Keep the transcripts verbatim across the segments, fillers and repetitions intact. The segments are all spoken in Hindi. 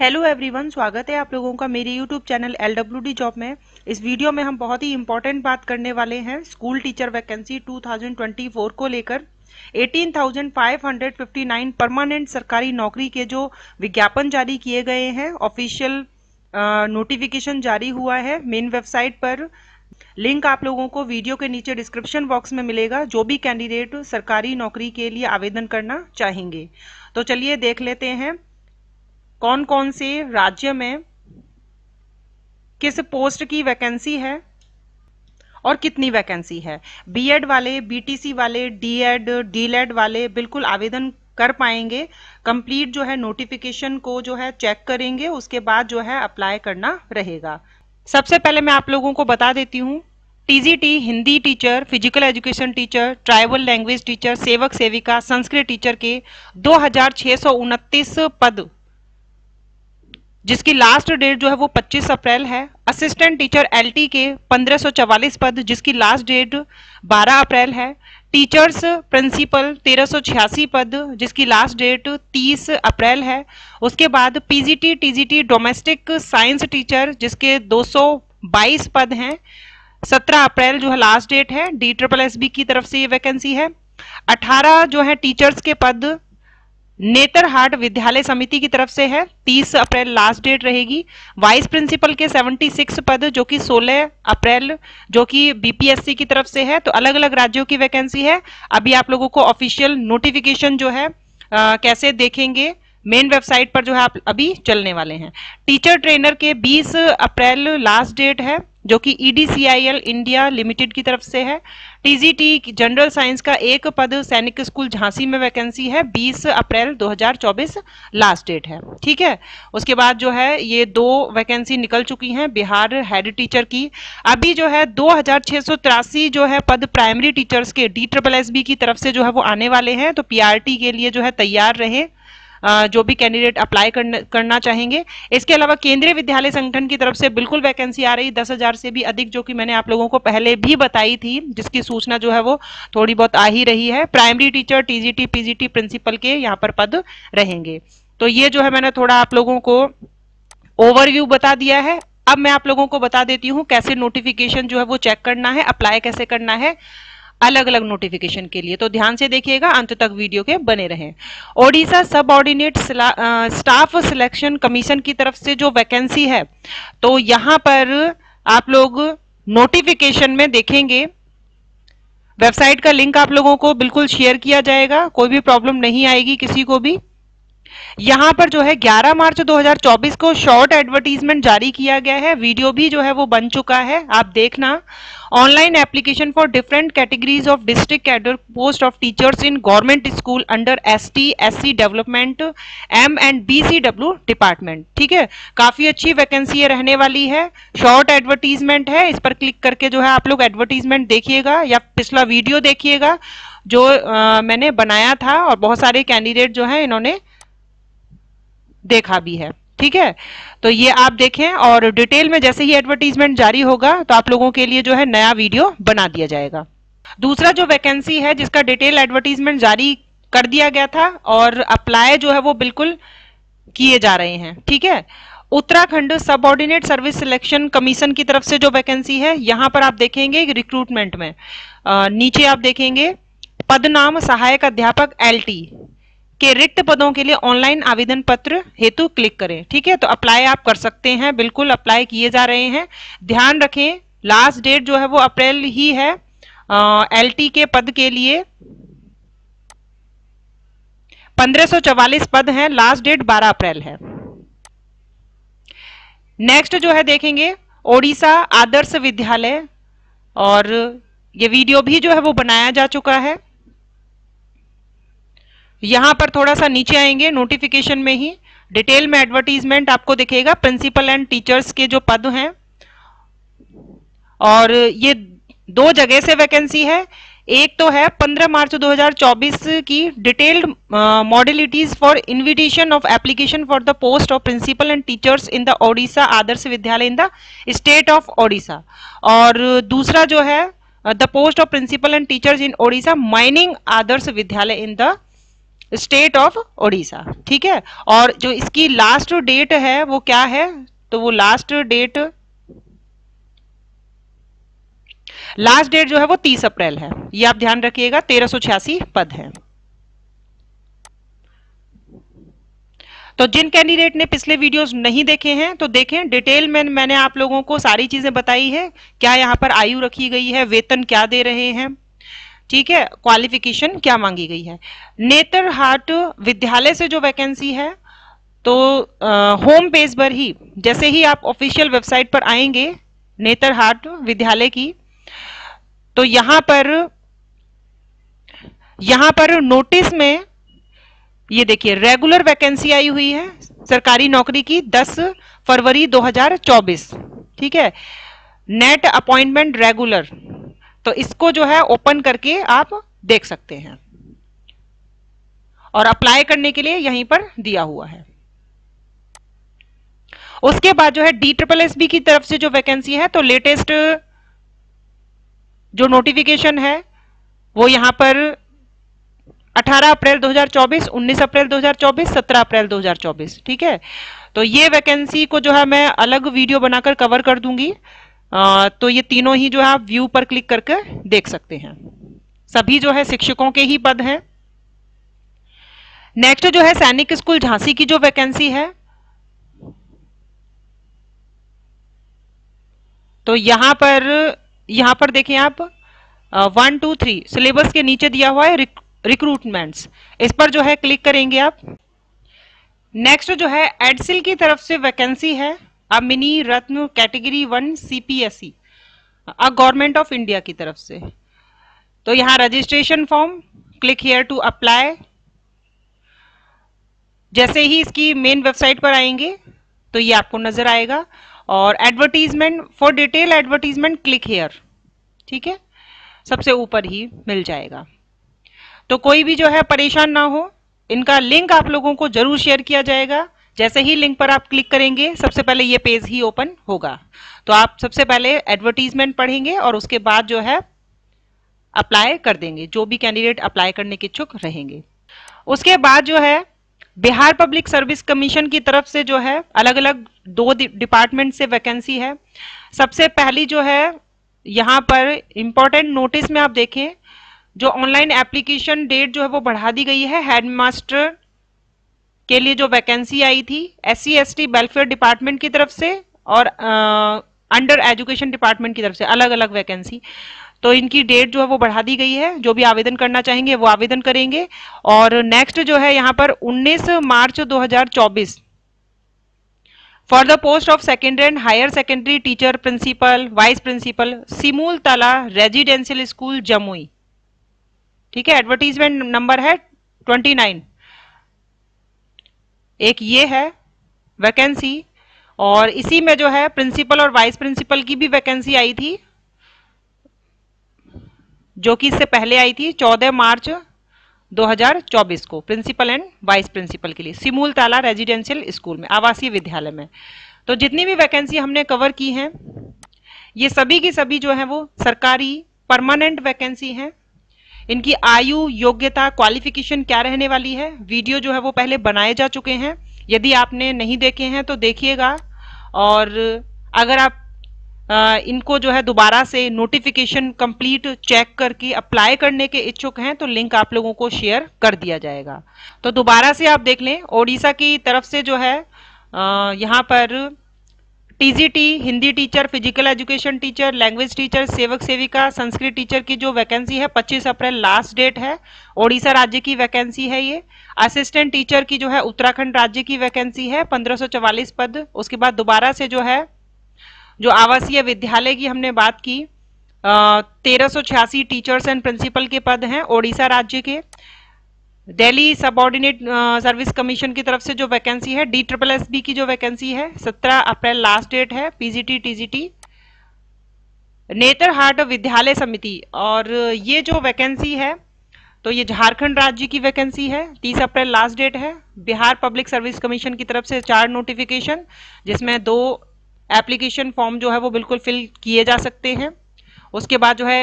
हेलो एवरीवन, स्वागत है आप लोगों का मेरे YouTube channel L W D job में। इस वीडियो में हम बहुत ही इंपॉर्टेंट बात करने वाले हैं स्कूल टीचर वैकेंसी दो हज़ार चौबीस को लेकर। अठारह हज़ार पाँच सौ उनसठ परमानेंट सरकारी नौकरी के जो विज्ञापन जारी किए गए हैं, ऑफिशियल नोटिफिकेशन जारी हुआ है मेन वेबसाइट पर। लिंक आप लोगों को वीडियो के नीचे डिस्क्रिप्शन बॉक्स में मिलेगा, जो भी कैंडिडेट सरकारी नौकरी के लिए आवेदन करना चाहेंगे। तो चलिए देख लेते हैं कौन कौन से राज्य में किस पोस्ट की वैकेंसी है और कितनी वैकेंसी है। बीएड वाले, बीटीसी वाले, डीएड, डीएलएड वाले बिल्कुल आवेदन कर पाएंगे। कंप्लीट जो है नोटिफिकेशन को जो है चेक करेंगे, उसके बाद जो है अप्लाई करना रहेगा। सबसे पहले मैं आप लोगों को बता देती हूँ, TGT Hindi teacher, physical education teacher, tribal language teacher, सेवक सेविका, संस्कृत टीचर के दो हजार छह सौ उनतीस पद, जिसकी लास्ट डेट जो है वो पच्चीस अप्रैल है। असिस्टेंट टीचर एलटी के पंद्रह सौ चवालीस पद, जिसकी लास्ट डेट बारह अप्रैल है। टीचर्स प्रिंसिपल तेरह सौ छियासी पद, जिसकी लास्ट डेट तीस अप्रैल है। उसके बाद PGT TGT domestic science teacher, जिसके दो सौ बाईस पद हैं, सत्रह अप्रैल जो है लास्ट डेट है। डी ट्रिपल एस बी की तरफ से ये वैकेंसी है। अठारह जो है टीचर्स के पद नेतरहाट विद्यालय समिति की तरफ से है, तीस अप्रैल लास्ट डेट रहेगी। वाइस प्रिंसिपल के छिहत्तर पद, जो कि सोलह अप्रैल जो कि बीपीएससी की तरफ से है। तो अलग अलग राज्यों की वैकेंसी है। अभी आप लोगों को ऑफिशियल नोटिफिकेशन जो है आ, कैसे देखेंगे, मेन वेबसाइट पर जो है आप अभी चलने वाले हैं। टीचर ट्रेनर के बीस अप्रैल लास्ट डेट है, जो कि E D C I L India limited की तरफ से है। टीजीटी जनरल साइंस का एक पद सैनिक स्कूल झांसी में वैकेंसी है, बीस अप्रैल दो हज़ार चौबीस लास्ट डेट है। ठीक है, उसके बाद जो है ये दो वैकेंसी निकल चुकी हैं बिहार हेड टीचर की। अभी जो है दो हज़ार छः सौ तिरासी जो है पद प्राइमरी टीचर्स के डी ट्रिपल एस बी की तरफ से जो है वो आने वाले हैं। तो पी आर टी के लिए जो है तैयार रहे जो भी कैंडिडेट अप्लाई करना करना चाहेंगे। इसके अलावा केंद्रीय विद्यालय संगठन की तरफ से बिल्कुल वैकेंसी आ रही दस हजार से भी अधिक, जो कि मैंने आप लोगों को पहले भी बताई थी, जिसकी सूचना जो है वो थोड़ी बहुत आ ही रही है। Primary teacher, TGT, PGT principal के यहाँ पर पद रहेंगे। तो ये जो है मैंने थोड़ा आप लोगों को ओवरव्यू बता दिया है। अब मैं आप लोगों को बता देती हूँ कैसे नोटिफिकेशन जो है वो चेक करना है, अप्लाई कैसे करना है अलग अलग नोटिफिकेशन के लिए। तो ध्यान से देखिएगा, अंत तक वीडियो के बने रहें। ओडिशा सब ऑर्डिनेट स्टाफ सिलेक्शन कमीशन की तरफ से जो वैकेंसी है, तो यहाँ पर आप लोग नोटिफिकेशन में देखेंगे, वेबसाइट का लिंक आप लोगों को बिल्कुल शेयर किया जाएगा, कोई भी प्रॉब्लम नहीं आएगी किसी को भी। यहाँ पर जो है ग्यारह मार्च दो हज़ार चौबीस को शॉर्ट एडवर्टीजमेंट जारी किया गया है। वीडियो भी जो है वो बन चुका है, आप देखना। Online application for different categories of district cadre post of teachers in government school under ST, SC development, M and BCW department. ठीक है, काफी अच्छी वैकेंसी रहने वाली है। शॉर्ट एडवर्टीजमेंट है, इस पर क्लिक करके जो है आप लोग एडवर्टीजमेंट देखिएगा या पिछला वीडियो देखिएगा जो आ, मैंने बनाया था, और बहुत सारे कैंडिडेट जो है इन्होंने देखा भी है। ठीक है, तो ये आप देखें, और डिटेल में जैसे ही एडवर्टीजमेंट जारी होगा तो आप लोगों के लिए जो है नया वीडियो बना दिया जाएगा। दूसरा जो वैकेंसी है जिसका डिटेल एडवर्टीजमेंट जारी कर दिया गया था और अप्लाई जो है वो बिल्कुल किए जा रहे हैं। ठीक है, Uttarakhand subordinate service selection commission की तरफ से जो वैकेंसी है, यहाँ पर आप देखेंगे रिक्रूटमेंट में आ, नीचे आप देखेंगे पद नाम सहायक अध्यापक एल टी के रिक्त पदों के लिए ऑनलाइन आवेदन पत्र हेतु क्लिक करें। ठीक है, तो अप्लाई आप कर सकते हैं, बिल्कुल अप्लाई किए जा रहे हैं। ध्यान रखें, लास्ट डेट जो है वो अप्रैल ही है एलटी के पद के लिए। पंद्रह सौ चवालीस पद हैं, लास्ट डेट बारह अप्रैल है। नेक्स्ट जो है देखेंगे ओडिशा आदर्श विद्यालय, और ये वीडियो भी जो है वो बनाया जा चुका है। यहाँ पर थोड़ा सा नीचे आएंगे नोटिफिकेशन में ही डिटेल में एडवर्टीजमेंट आपको दिखेगा, प्रिंसिपल एंड टीचर्स के जो पद हैं, और ये दो जगह से वैकेंसी है। एक तो है पंद्रह मार्च दो हज़ार चौबीस की detailed modalities for invitation of application for the post of principal and teachers in the Odisha Adarsh Vidyalaya in the state of Odisha, और दूसरा जो है the post of principal and teachers in Odisha mining Adarsh Vidyalaya in the state of Odisha, ठीक है। और जो इसकी लास्ट डेट है वो क्या है, तो वो लास्ट डेट लास्ट डेट जो है वो तीस अप्रैल है, ये आप ध्यान रखिएगा। तेरह सौ छियासी पद है। तो जिन कैंडिडेट ने पिछले वीडियोस नहीं देखे हैं तो देखें, डिटेल में मैंने आप लोगों को सारी चीजें बताई है, क्या यहाँ पर आयु रखी गई है, वेतन क्या दे रहे हैं, ठीक है, क्वालिफिकेशन क्या मांगी गई है। नेतरहाट विद्यालय से जो वैकेंसी है तो होम पेज पर ही, जैसे ही आप ऑफिशियल वेबसाइट पर आएंगे नेतरहाट विद्यालय की, तो यहाँ पर यहाँ पर नोटिस में ये देखिए रेगुलर वैकेंसी आई हुई है सरकारी नौकरी की दस फरवरी दो हज़ार चौबीस, ठीक है, नेट अपॉइंटमेंट रेगुलर। तो इसको जो है ओपन करके आप देख सकते हैं और अप्लाई करने के लिए यहीं पर दिया हुआ है। उसके बाद जो है डी ट्रिपल एस बी की तरफ से जो वैकेंसी है तो लेटेस्ट जो नोटिफिकेशन है वो यहाँ पर अठारह अप्रैल दो हज़ार चौबीस, उन्नीस अप्रैल दो हज़ार चौबीस, सत्रह अप्रैल दो हज़ार चौबीस, ठीक है। तो ये वैकेंसी को जो है मैं अलग वीडियो बनाकर कवर कर दूंगी। आ, तो ये तीनों ही जो है आप व्यू पर क्लिक करके देख सकते हैं। सभी जो है शिक्षकों के ही पद हैं। नेक्स्ट जो है सैनिक स्कूल झांसी की जो वैकेंसी है तो यहाँ पर यहाँ पर देखें आप वन टू थ्री सिलेबस के नीचे दिया हुआ है रिक्रूटमेंट्स, इस पर जो है क्लिक करेंगे आप। नेक्स्ट जो है एडसिल की तरफ से वैकेंसी है अब mini Ratna category one CPSC a government of India की तरफ से। तो यहाँ registration form, click here to apply. जैसे ही इसकी मेन वेबसाइट पर आएंगे तो ये आपको नजर आएगा और advertisement for detail advertisement click here, ठीक है, सबसे ऊपर ही मिल जाएगा। तो कोई भी जो है परेशान ना हो, इनका लिंक आप लोगों को जरूर शेयर किया जाएगा। जैसे ही लिंक पर आप क्लिक करेंगे सबसे पहले ये पेज ही ओपन होगा। तो आप सबसे पहले एडवर्टीजमेंट पढ़ेंगे और उसके बाद जो है अप्लाई कर देंगे, जो भी कैंडिडेट अप्लाई करने के इच्छुक रहेंगे। उसके बाद जो है बिहार पब्लिक सर्विस कमीशन की तरफ से जो है अलग अलग दो डिपार्टमेंट से वैकेंसी है। सबसे पहली जो है यहाँ पर इम्पोर्टेंट नोटिस में आप देखें जो ऑनलाइन एप्लीकेशन डेट जो है वो बढ़ा दी गई है। हेडमास्टर के लिए जो वैकेंसी आई थी एससी एसटी वेलफेयर डिपार्टमेंट की तरफ से और अंडर एजुकेशन डिपार्टमेंट की तरफ से अलग अलग वैकेंसी, तो इनकी डेट जो है वो बढ़ा दी गई है। जो भी आवेदन करना चाहेंगे वो आवेदन करेंगे। और नेक्स्ट जो है यहाँ पर उन्नीस मार्च दो हज़ार चौबीस for the post of secondary and higher secondary teacher principal vice principal Simultala residential school Jamui, ठीक है। एडवर्टीजमेंट नंबर है उनतीस, एक ये है वैकेंसी। और इसी में जो है प्रिंसिपल और वाइस प्रिंसिपल की भी वैकेंसी आई थी जो कि इससे पहले आई थी चौदह मार्च दो हज़ार चौबीस को, प्रिंसिपल एंड वाइस प्रिंसिपल के लिए सिमुलताला रेजिडेंशियल स्कूल में आवासीय विद्यालय में। तो जितनी भी वैकेंसी हमने कवर की हैं ये सभी की सभी जो है वो सरकारी परमानेंट वैकेंसी हैं। इनकी आयु, योग्यता, क्वालिफिकेशन क्या रहने वाली है, वीडियो जो है वो पहले बनाए जा चुके हैं, यदि आपने नहीं देखे हैं तो देखिएगा। और अगर आप आ, इनको जो है दोबारा से नोटिफिकेशन कंप्लीट चेक करके अप्लाई करने के इच्छुक हैं तो लिंक आप लोगों को शेयर कर दिया जाएगा। तो दोबारा से आप देख लें, ओडिशा की तरफ से जो है आ, यहाँ पर TGT Hindi teacher, physical education teacher, language teacher, सेवक सेविका, संस्कृत टीचर की जो वैकेंसी है पच्चीस अप्रैल लास्ट डेट है। ओडिशा राज्य की वैकेंसी है ये। असिस्टेंट टीचर की जो है उत्तराखंड राज्य की वैकेंसी है पंद्रह सौ चवालीस पद। उसके बाद दोबारा से जो है जो आवासीय विद्यालय की हमने बात की तेरह सौ छियासी टीचर्स एंड प्रिंसिपल के पद हैं ओडिशा राज्य के। दिल्ली सबऑर्डिनेट सर्विस कमीशन की तरफ से जो वैकेंसी है डी ट्रिपल एस बी की जो वैकेंसी है सत्रह अप्रैल लास्ट डेट है। पीजीटी टीजीटी नेतरहाट विद्यालय समिति, और ये जो वैकेंसी है तो ये झारखंड राज्य की वैकेंसी है तीस अप्रैल लास्ट डेट है। बिहार पब्लिक सर्विस कमीशन की तरफ से चार नोटिफिकेशन जिसमें दो एप्लीकेशन फॉर्म जो है वो बिल्कुल फिल किए जा सकते हैं। उसके बाद जो है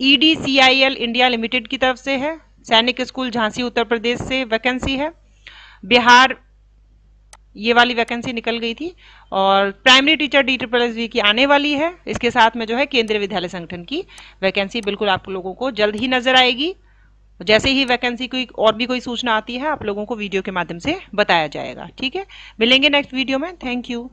E D C I L India limited की तरफ से है सैनिक स्कूल झांसी उत्तर प्रदेश से वैकेंसी है। बिहार ये वाली वैकेंसी निकल गई थी और primary teacher D triple S B की आने वाली है। इसके साथ में जो है केंद्रीय विद्यालय संगठन की वैकेंसी बिल्कुल आप लोगों को जल्द ही नजर आएगी। जैसे ही वैकेंसी कोई और भी कोई सूचना आती है आप लोगों को वीडियो के माध्यम से बताया जाएगा। ठीक है, मिलेंगे नेक्स्ट वीडियो में। Thank you.